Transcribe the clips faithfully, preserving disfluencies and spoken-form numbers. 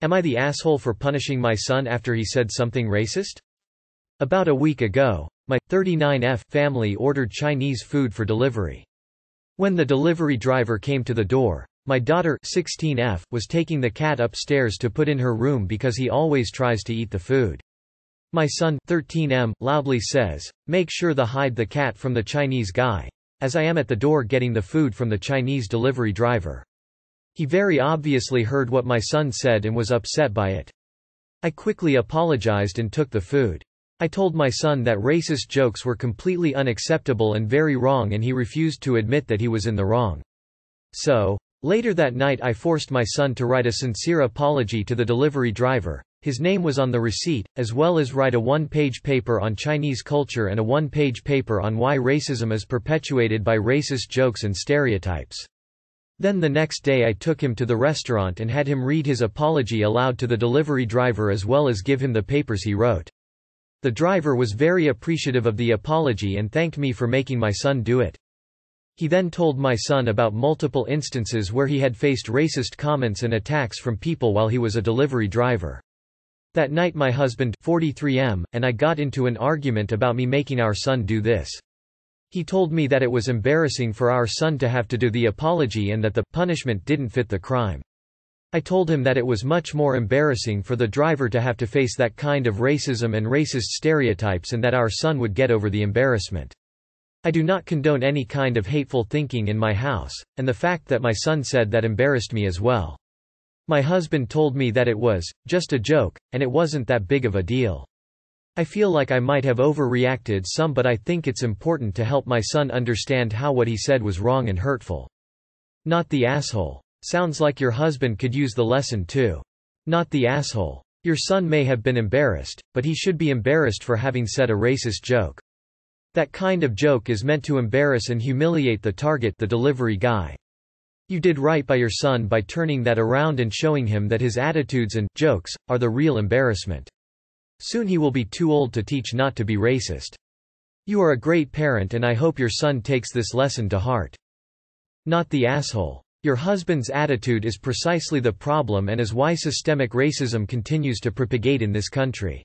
Am I the asshole for punishing my son after he said something racist? About a week ago, my thirty-nine F family ordered Chinese food for delivery. When the delivery driver came to the door, my daughter sixteen F was taking the cat upstairs to put in her room because he always tries to eat the food. My son thirteen M loudly says, "Make sure to hide the cat from the Chinese guy," as I am at the door getting the food from the Chinese delivery driver. He very obviously heard what my son said and was upset by it. I quickly apologized and took the food. I told my son that racist jokes were completely unacceptable and very wrong, and he refused to admit that he was in the wrong. So, later that night I forced my son to write a sincere apology to the delivery driver. His name was on the receipt, as well as write a one-page paper on Chinese culture and a one-page paper on why racism is perpetuated by racist jokes and stereotypes. Then the next day I took him to the restaurant and had him read his apology aloud to the delivery driver, as well as give him the papers he wrote. The driver was very appreciative of the apology and thanked me for making my son do it. He then told my son about multiple instances where he had faced racist comments and attacks from people while he was a delivery driver. That night my husband, forty-three M, and I got into an argument about me making our son do this. He told me that it was embarrassing for our son to have to do the apology and that the punishment didn't fit the crime. I told him that it was much more embarrassing for the driver to have to face that kind of racism and racist stereotypes, and that our son would get over the embarrassment. I do not condone any kind of hateful thinking in my house, and the fact that my son said that embarrassed me as well. My husband told me that it was just a joke, and it wasn't that big of a deal. I feel like I might have overreacted some, but I think it's important to help my son understand how what he said was wrong and hurtful. Not the asshole. Sounds like your husband could use the lesson too. Not the asshole. Your son may have been embarrassed, but he should be embarrassed for having said a racist joke. That kind of joke is meant to embarrass and humiliate the target, the delivery guy. You did right by your son by turning that around and showing him that his attitudes and jokes are the real embarrassment. Soon he will be too old to teach not to be racist. You are a great parent, and I hope your son takes this lesson to heart. Not the asshole. Your husband's attitude is precisely the problem and is why systemic racism continues to propagate in this country.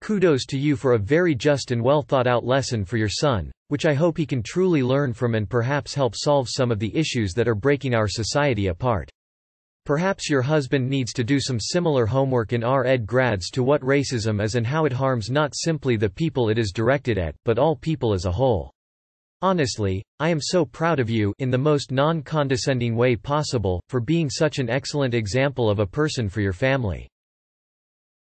Kudos to you for a very just and well thought out lesson for your son, which I hope he can truly learn from and perhaps help solve some of the issues that are breaking our society apart. Perhaps your husband needs to do some similar homework in our ed grads to what racism is and how it harms not simply the people it is directed at, but all people as a whole. Honestly, I am so proud of you, in the most non-condescending way possible, for being such an excellent example of a person for your family.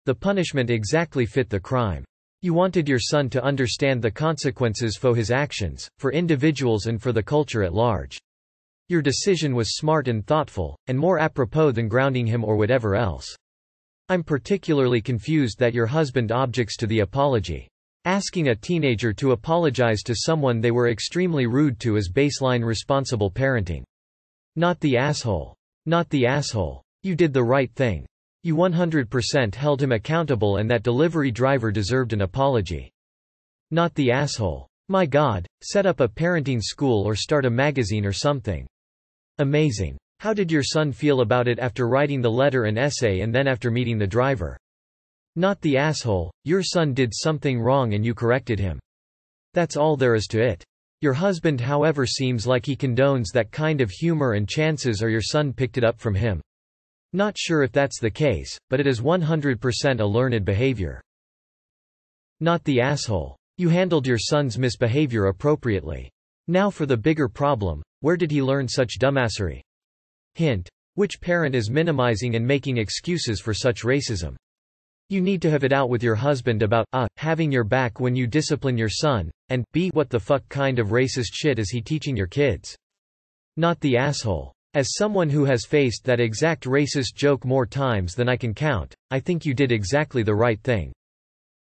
The punishment exactly fit the crime. You wanted your son to understand the consequences for his actions, for individuals and for the culture at large. Your decision was smart and thoughtful, and more apropos than grounding him or whatever else. I'm particularly confused that your husband objects to the apology. Asking a teenager to apologize to someone they were extremely rude to is baseline responsible parenting. Not the asshole. Not the asshole. You did the right thing. You one hundred percent held him accountable, and that delivery driver deserved an apology. Not the asshole. My God, set up a parenting school or start a magazine or something. Amazing. How did your son feel about it after writing the letter and essay and then after meeting the driver? Not the asshole. Your son did something wrong and you corrected him. That's all there is to it. Your husband, however, seems like he condones that kind of humor, and chances are your son picked it up from him. Not sure if that's the case, but it is one hundred percent a learned behavior. Not the asshole. You handled your son's misbehavior appropriately. Now for the bigger problem, where did he learn such dumbassery? Hint: which parent is minimizing and making excuses for such racism? You need to have it out with your husband about a) having your back when you discipline your son, and b) what the fuck kind of racist shit is he teaching your kids? Not the asshole. As someone who has faced that exact racist joke more times than I can count, I think you did exactly the right thing.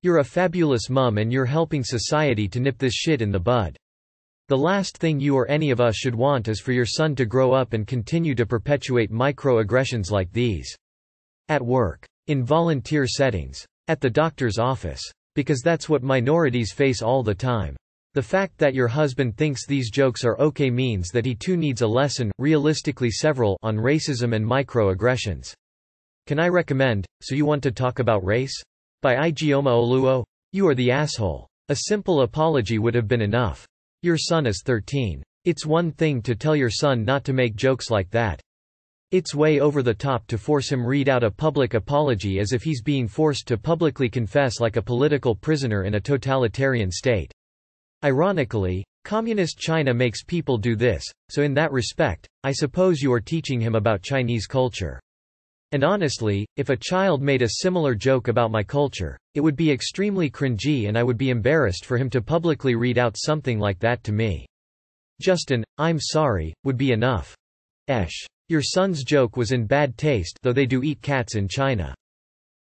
You're a fabulous mum, and you're helping society to nip this shit in the bud. The last thing you or any of us should want is for your son to grow up and continue to perpetuate microaggressions like these. At work. In volunteer settings. At the doctor's office. Because that's what minorities face all the time. The fact that your husband thinks these jokes are okay means that he too needs a lesson, realistically several, on racism and microaggressions. Can I recommend, So You Want to Talk About Race? By Ijeoma Oluo. You are the asshole. A simple apology would have been enough. Your son is thirteen. It's one thing to tell your son not to make jokes like that. It's way over the top to force him read out a public apology as if he's being forced to publicly confess like a political prisoner in a totalitarian state. Ironically, Communist China makes people do this, so in that respect, I suppose you are teaching him about Chinese culture. And honestly, if a child made a similar joke about my culture, it would be extremely cringy and I would be embarrassed for him to publicly read out something like that to me. Just an, I'm sorry, would be enough. Esh. Your son's joke was in bad taste, though they do eat cats in China.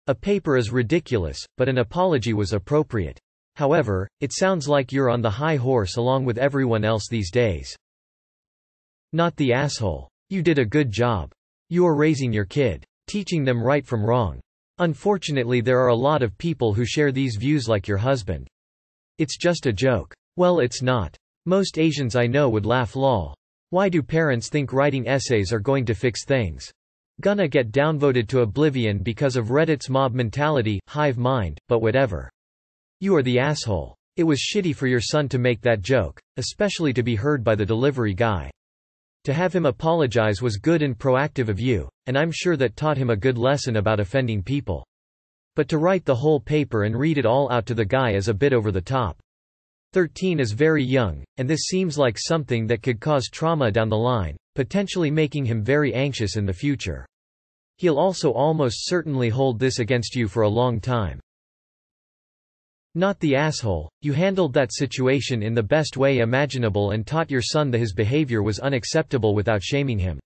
A paper is ridiculous, but an apology was appropriate. However, it sounds like you're on the high horse along with everyone else these days. Not the asshole. You did a good job. You're raising your kid, teaching them right from wrong. Unfortunately, there are a lot of people who share these views like your husband. It's just a joke. Well, it's not. Most Asians I know would laugh lol. Why do parents think writing essays are going to fix things? Gonna get downvoted to oblivion because of Reddit's mob mentality, hive mind, but whatever. You are the asshole. It was shitty for your son to make that joke, especially to be heard by the delivery guy. To have him apologize was good and proactive of you, and I'm sure that taught him a good lesson about offending people. But to write the whole paper and read it all out to the guy is a bit over the top. thirteen is very young, and this seems like something that could cause trauma down the line, potentially making him very anxious in the future. He'll also almost certainly hold this against you for a long time. Not the asshole. You handled that situation in the best way imaginable and taught your son that his behavior was unacceptable without shaming him.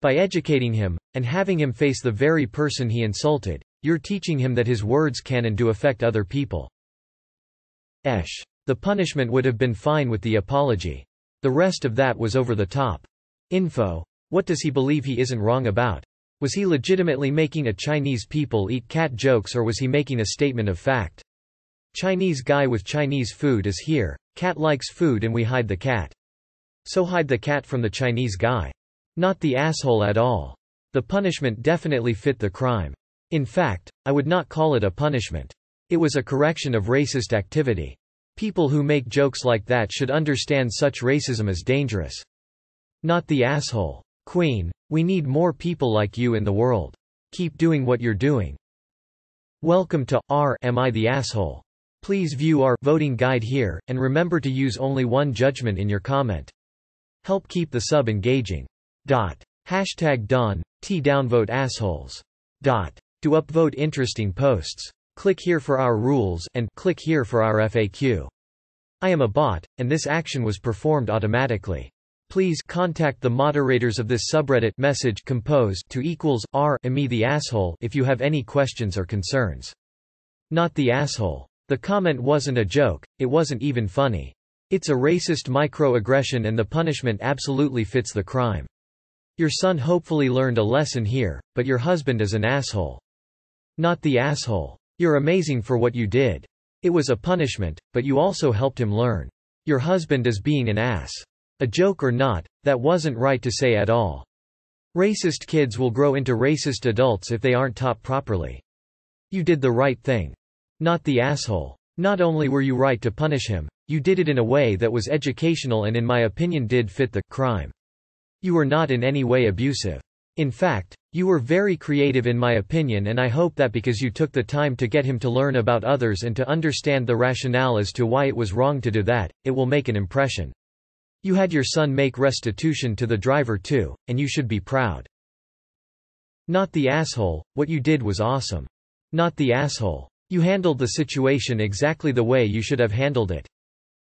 By educating him, and having him face the very person he insulted, you're teaching him that his words can and do affect other people. Esh. The punishment would have been fine with the apology. The rest of that was over the top. Info. What does he believe he isn't wrong about? Was he legitimately making a Chinese people eat cat jokes, or was he making a statement of fact? Chinese guy with Chinese food is here. Cat likes food and we hide the cat. So hide the cat from the Chinese guy. Not the asshole at all. The punishment definitely fit the crime. In fact, I would not call it a punishment. It was a correction of racist activity. People who make jokes like that should understand such racism is dangerous. Not the asshole. Queen, we need more people like you in the world. Keep doing what you're doing. Welcome to R Am I the Asshole? Please view our voting guide here, and remember to use only one judgment in your comment. Help keep the sub engaging. Dot. Hashtag Don, T downvote assholes. Dot. To upvote interesting posts. Click here for our rules, and click here for our F A Q. I am a bot, and this action was performed automatically. Please contact the moderators of this subreddit message compose to equals r am I the asshole if you have any questions or concerns. Not the asshole. The comment wasn't a joke, it wasn't even funny. It's a racist microaggression and the punishment absolutely fits the crime. Your son hopefully learned a lesson here, but your husband is an asshole. Not the asshole. You're amazing for what you did. It was a punishment, but you also helped him learn. Your husband is being an ass. A joke or not, that wasn't right to say at all. Racist kids will grow into racist adults if they aren't taught properly. You did the right thing. Not the asshole. Not only were you right to punish him, you did it in a way that was educational and in my opinion did fit the crime. You were not in any way abusive. In fact, you were very creative in my opinion, and I hope that because you took the time to get him to learn about others and to understand the rationale as to why it was wrong to do that, it will make an impression. You had your son make restitution to the driver too, and you should be proud. Not the asshole. What you did was awesome. Not the asshole. You handled the situation exactly the way you should have handled it.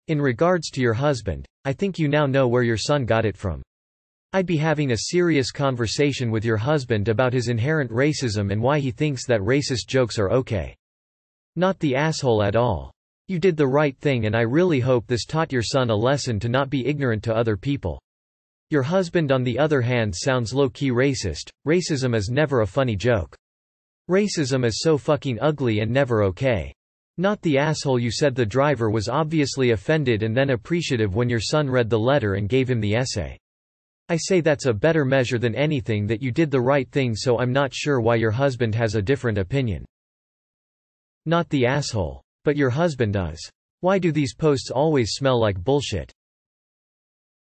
In regards to your husband, I think you now know where your son got it from. I'd be having a serious conversation with your husband about his inherent racism and why he thinks that racist jokes are okay. Not the asshole at all. You did the right thing, and I really hope this taught your son a lesson to not be ignorant to other people. Your husband, on the other hand, sounds low-key racist. Racism is never a funny joke. Racism is so fucking ugly and never okay. Not the asshole. You said the driver was obviously offended and then appreciative when your son read the letter and gave him the essay. I say that's a better measure than anything that you did the right thing, so I'm not sure why your husband has a different opinion. Not the asshole. But your husband is. Why do these posts always smell like bullshit?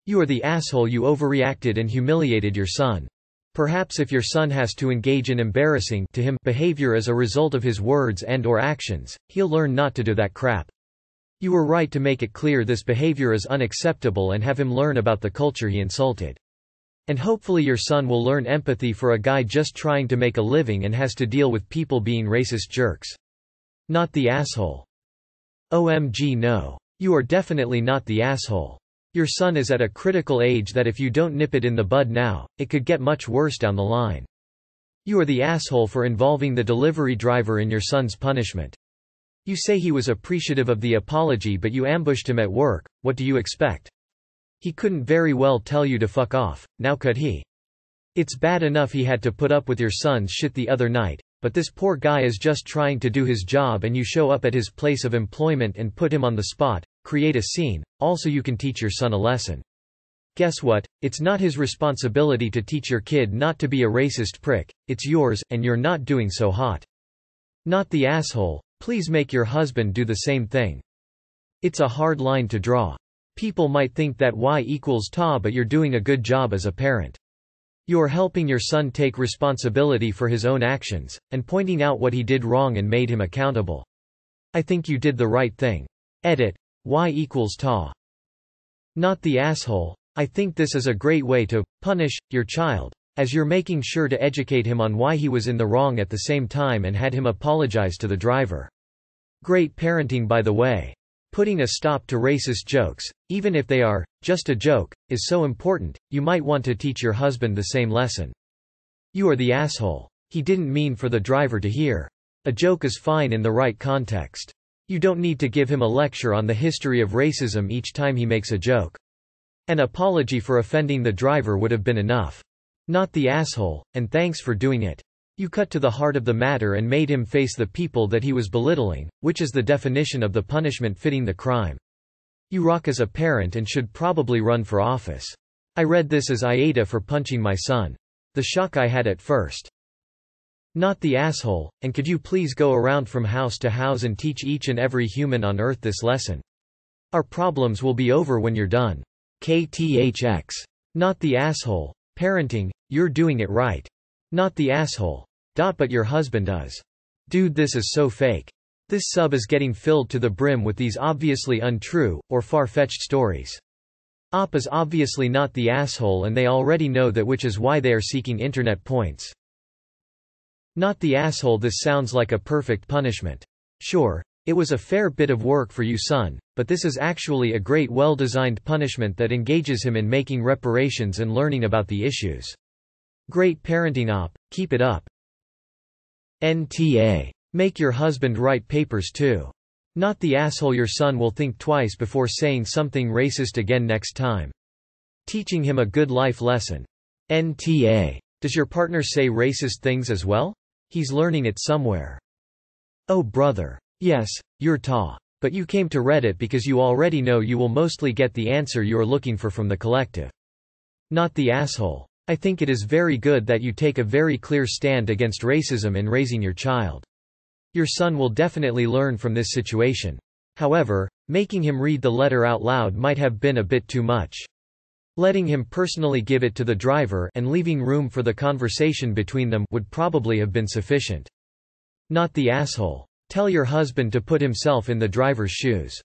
You are the asshole. You overreacted and humiliated your son. Perhaps if your son has to engage in embarrassing to him behavior as a result of his words and or actions, he'll learn not to do that crap. You were right to make it clear this behavior is unacceptable and have him learn about the culture he insulted. And hopefully your son will learn empathy for a guy just trying to make a living and has to deal with people being racist jerks. Not the asshole. O M G no. You are definitely not the asshole. Your son is at a critical age that if you don't nip it in the bud now, it could get much worse down the line. You are the asshole for involving the delivery driver in your son's punishment. You say he was appreciative of the apology, but you ambushed him at work. What do you expect? He couldn't very well tell you to fuck off, now could he? It's bad enough he had to put up with your son's shit the other night, but this poor guy is just trying to do his job and you show up at his place of employment and put him on the spot, create a scene. Also, you can teach your son a lesson. Guess what? It's not his responsibility to teach your kid not to be a racist prick. It's yours, and you're not doing so hot. Not the asshole. Please make your husband do the same thing. It's a hard line to draw. People might think that y equals ta, but you're doing a good job as a parent. You are helping your son take responsibility for his own actions, and pointing out what he did wrong and made him accountable. I think you did the right thing. Edit. Y equals ta. Not the asshole. I think this is a great way to punish your child, as you're making sure to educate him on why he was in the wrong at the same time and had him apologize to the driver. Great parenting, by the way. Putting a stop to racist jokes, even if they are just a joke, is so important. You might want to teach your husband the same lesson. You are the asshole. He didn't mean for the driver to hear. A joke is fine in the right context. You don't need to give him a lecture on the history of racism each time he makes a joke. An apology for offending the driver would have been enough. Not the asshole, and thanks for doing it. You cut to the heart of the matter and made him face the people that he was belittling, which is the definition of the punishment fitting the crime. You rock as a parent and should probably run for office. I read this as A I T A for punching my son. The shock I had at first. Not the asshole, and could you please go around from house to house and teach each and every human on earth this lesson? Our problems will be over when you're done. K T H X. Not the asshole. Parenting, you're doing it right. Not the asshole. Dot, but your husband does. Dude, this is so fake. This sub is getting filled to the brim with these obviously untrue, or far-fetched stories. O P is obviously not the asshole and they already know that, which is why they are seeking internet points. Not the asshole. This sounds like a perfect punishment. Sure, it was a fair bit of work for you, son, but this is actually a great well-designed punishment that engages him in making reparations and learning about the issues. Great parenting, O P. Keep it up. N T A. Make your husband write papers too. Not the asshole. Your son will think twice before saying something racist again next time. Teaching him a good life lesson. N T A. Does your partner say racist things as well? He's learning it somewhere. Oh brother. Yes, you're ta. But you came to Reddit because you already know you will mostly get the answer you are looking for from the collective. Not the asshole. I think it is very good that you take a very clear stand against racism in raising your child. Your son will definitely learn from this situation. However, making him read the letter out loud might have been a bit too much. Letting him personally give it to the driver and leaving room for the conversation between them would probably have been sufficient. Not the asshole. Tell your husband to put himself in the driver's shoes.